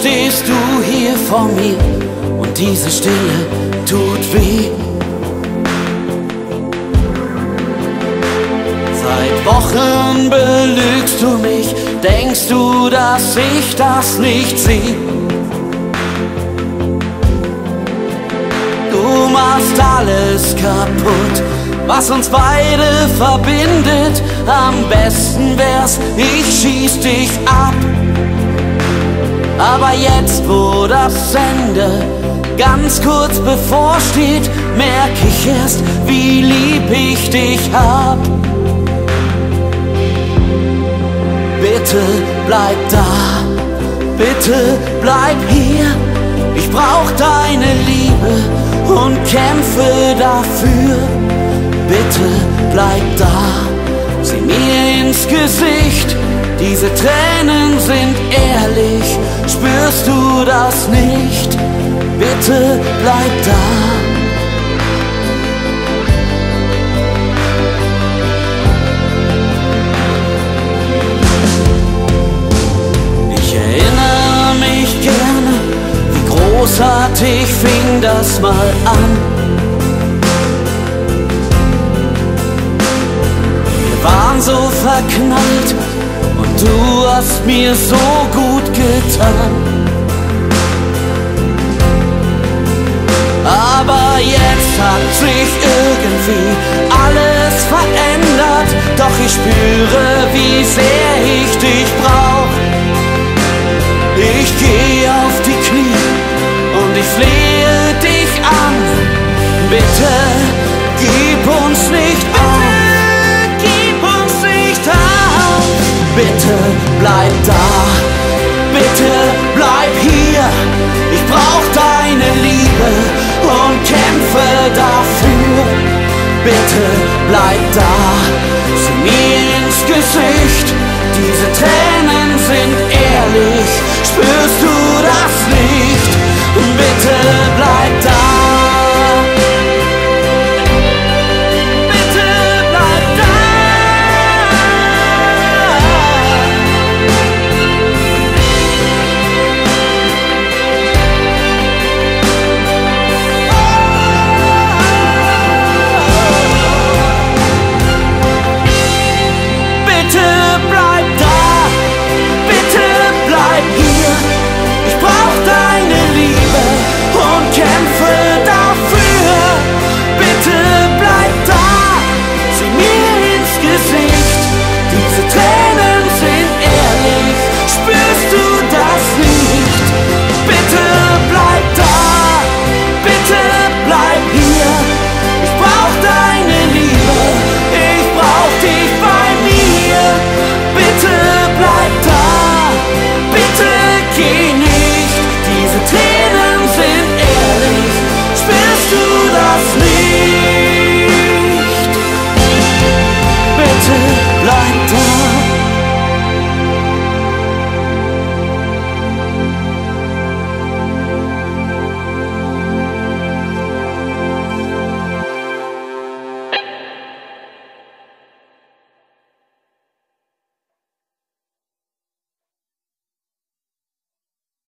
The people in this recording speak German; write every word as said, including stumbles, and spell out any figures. stehst du hier vor mir und diese Stille tut weh. Seit Wochen belügst du mich, denkst du, dass ich das nicht seh? Du machst alles kaputt, was uns beide verbindet. Am besten wär's, ich schieß dich ab. Aber jetzt, wo das Ende ganz kurz bevorsteht, merk ich erst, wie lieb ich dich hab. Bitte bleib da, bitte bleib hier. Ich brauch deine Liebe und kämpfe dafür. Bitte bleib da, sieh mir ins Gesicht. Diese Tränen sind ehrlich, spürst du das nicht? Bitte bleib da. Ich erinnere mich gerne, wie großartig fing das mal an. Wir waren so verknallt, du hast mir so gut getan. Aber jetzt hat sich irgendwie alles verändert. Doch ich spüre, wie sehr ich dich brauch. Ich geh auf die Knie und ich flehe dich an. Bitte gib uns nicht auf. Bitte bleib da, bitte bleib hier. Ich brauch deine Liebe und kämpfe dafür. Bitte bleib da, sieh mir ins Gesicht. Diese Tränen sind ehrlich, spürst du